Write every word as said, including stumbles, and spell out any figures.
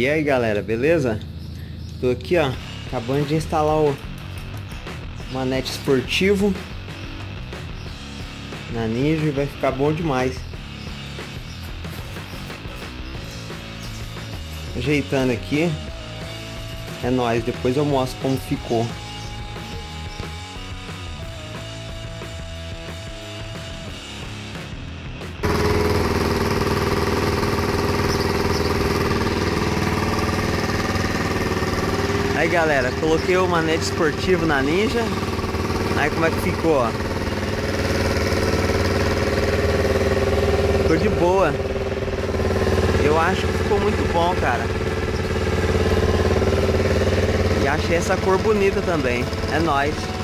E aí galera, beleza? Tô aqui ó, acabando de instalar o manete esportivo na Ninja e vai ficar bom demais. Ajeitando aqui. É nóis, depois eu mostro como ficou. Aí galera, coloquei o manete esportivo na Ninja. Aí como é que ficou, ó. Ficou de boa. Eu acho que ficou muito bom, cara. E achei essa cor bonita também. É nóis.